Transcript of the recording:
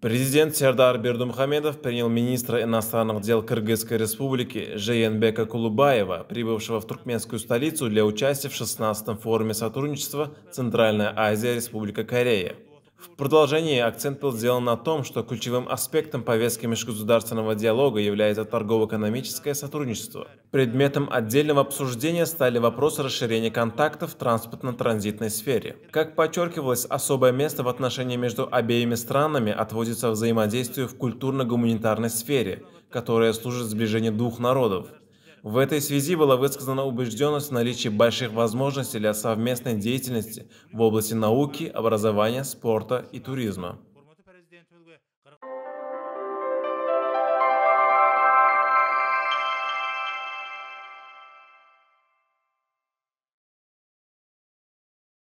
Президент Сердар Бердымухамедов принял министра иностранных дел Кыргызской республики Жеенбека Кулубаева, прибывшего в туркменскую столицу для участия в 16-м форуме сотрудничества Центральная Азия-Республика Корея. В продолжении акцент был сделан на том, что ключевым аспектом повестки межгосударственного диалога является торгово-экономическое сотрудничество. Предметом отдельного обсуждения стали вопросы расширения контактов в транспортно-транзитной сфере. Как подчеркивалось, особое место в отношении между обеими странами отводится взаимодействию в культурно-гуманитарной сфере, которая служит сближению двух народов. В этой связи была высказана убежденность в наличии больших возможностей для совместной деятельности в области науки, образования, спорта и туризма.